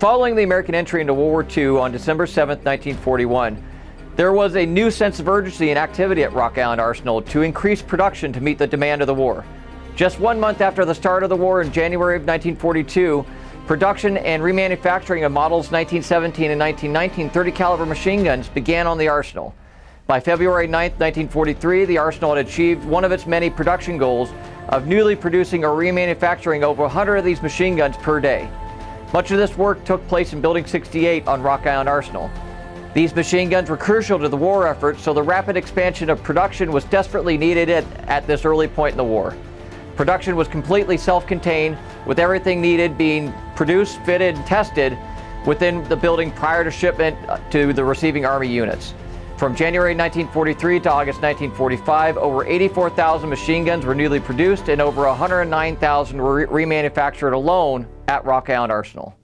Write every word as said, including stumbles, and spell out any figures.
Following the American entry into World War Two on December seventh, nineteen forty-one, there was a new sense of urgency and activity at Rock Island Arsenal to increase production to meet the demand of the war. Just one month after the start of the war in January of nineteen forty-two, production and remanufacturing of models nineteen seventeen and nineteen nineteen thirty caliber machine guns began on the Arsenal. By February ninth, nineteen forty-three, the Arsenal had achieved one of its many production goals of newly producing or remanufacturing over one hundred of these machine guns per day. Much of this work took place in Building sixty-eight on Rock Island Arsenal. These machine guns were crucial to the war effort, so the rapid expansion of production was desperately needed at, at this early point in the war. Production was completely self-contained, with everything needed being produced, fitted, and tested within the building prior to shipment to the receiving Army units. From January nineteen forty-three to August nineteen forty-five, over eighty-four thousand machine guns were newly produced and over one hundred nine thousand were remanufactured alone at Rock Island Arsenal.